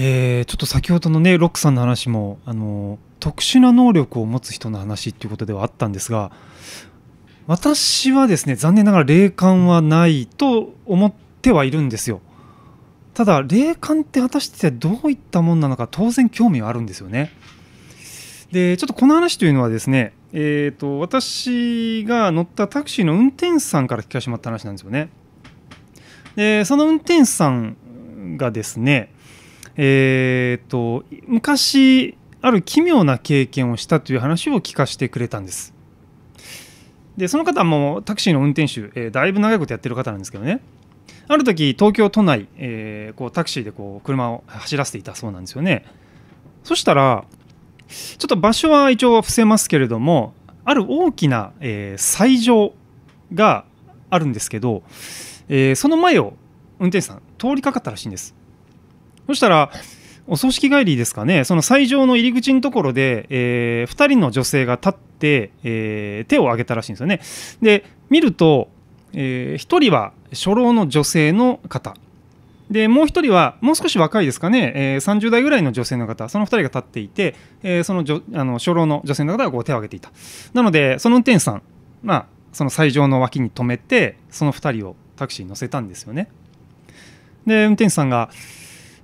ちょっと先ほどのねロックさんの話も特殊な能力を持つ人の話っていうことではあったんですが、私はですね残念ながら霊感はないと思ってはいるんですよ。ただ霊感って果たしてどういったものなのか当然興味はあるんですよね。でちょっとこの話というのはですね、私が乗ったタクシーの運転手さんから聞かせてもらった話なんですよね。でその運転手さんがですね昔ある奇妙な経験をしたという話を聞かせてくれたんです。でその方もタクシーの運転手、だいぶ長いことやってる方なんですけどね、ある時東京都内、タクシーで車を走らせていたそうなんですよね。そしたらちょっと場所は一応伏せますけれども、ある大きな、斎場があるんですけど、その前を運転手さん通りかかったらしいんです。そしたらお葬式帰りですかね、その斎場の入り口のところで、2人の女性が立って、手を挙げたらしいんですよね。で見ると、1人は初老の女性の方で、もう1人はもう少し若いですかね、30代ぐらいの女性の方、その2人が立っていて、その初老の女性の方が手を挙げていた。なのでその運転手さん、その斎場の脇に止めてその2人をタクシーに乗せたんですよね。で運転手さんが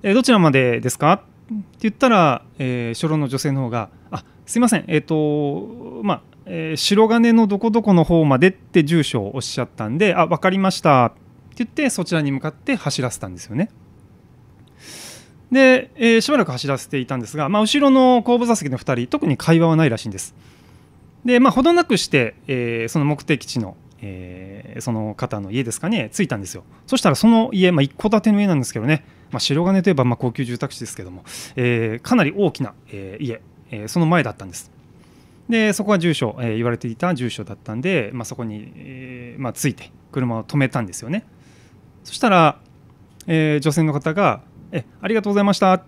どちらまでですかって言ったら、初老の女性の方が「あ、すいません、白金のどこどこの方まで」って住所をおっしゃったんで「あ、分かりました」って言ってそちらに向かって走らせたんですよね。で、しばらく走らせていたんですが、後ろの後部座席の2人特に会話はないらしいんです。で程なくして、その目的地のその方の家ですかね着いたんですよ。そしたらその家、一戸建ての家なんですけどね、白金といえば高級住宅地ですけども、かなり大きな、家、その前だったんです。でそこが住所、言われていた住所だったんで、そこに、着いて車を止めたんですよね。そしたら、女性の方が「ありがとうございました」って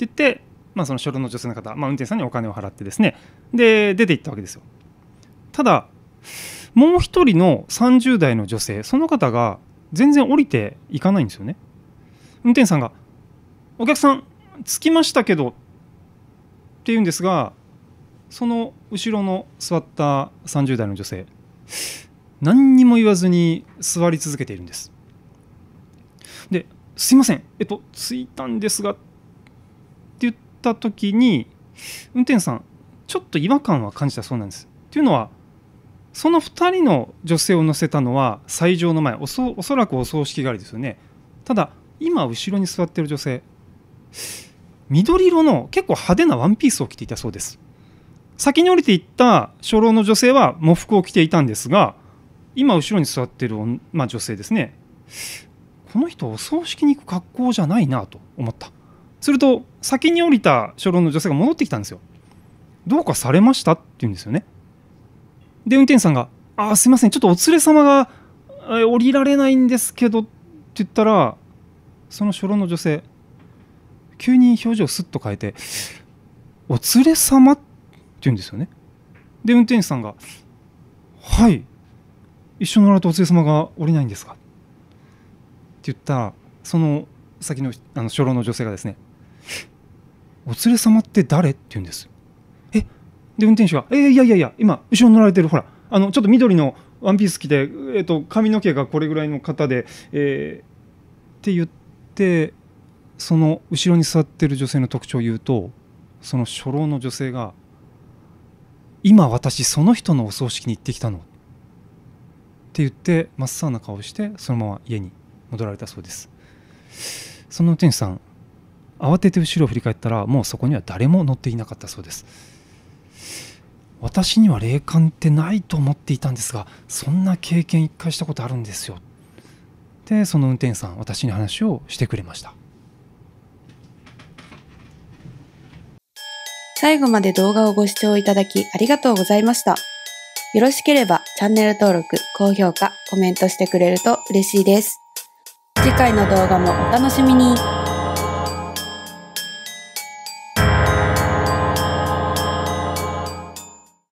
言って、その初老の女性の方、運転手さんにお金を払ってですね、で出て行ったわけですよ。ただもう一人の30代の女性、その方が全然降りていかないんですよね。運転手さんが「お客さん着きましたけど」って言うんですが、その後ろの座った30代の女性、何にも言わずに座り続けているんです。で「すいません、着いたんですが」って言った時に運転手さんちょっと違和感は感じたそうなんです。というのはその2人の女性を乗せたのは斎場の前、おそらくお葬式帰りですよね。ただ今後ろに座っている女性、緑色の結構派手なワンピースを着ていたそうです。先に降りていった初老の女性は喪服を着ていたんですが、今後ろに座っている、女性ですね、この人お葬式に行く格好じゃないなと思った。すると先に降りた初老の女性が戻ってきたんですよ。どうかされましたって言うんですよね。で運転手さんが「あ、すいません、ちょっとお連れ様が降りられないんですけど」って言ったら、その初老の女性急に表情をすっと変えて「お連れ様」って言うんですよね。で運転手さんが「はい、一緒に乗られたお連れ様が降りないんですか」って言ったら、その先の初老の女性がですね「お連れ様って誰?」って言うんですよ。で運転手が「いやいやいや、今後ろに乗られてる、ほらちょっと緑のワンピース着て、髪の毛がこれぐらいの方で、って言って、その後ろに座ってる女性の特徴を言うと、その初老の女性が「今私その人のお葬式に行ってきたの」って言って真っ青な顔をしてそのまま家に戻られたそうです。その運転手さん慌てて後ろを振り返ったら、もうそこには誰も乗っていなかったそうです。私には霊感ってないと思っていたんですが、そんな経験一回したことあるんですよ。でその運転手さん、私に話をしてくれました。最後まで動画をご視聴いただきありがとうございました。よろしければチャンネル登録、高評価、コメントしてくれると嬉しいです。次回の動画もお楽しみに。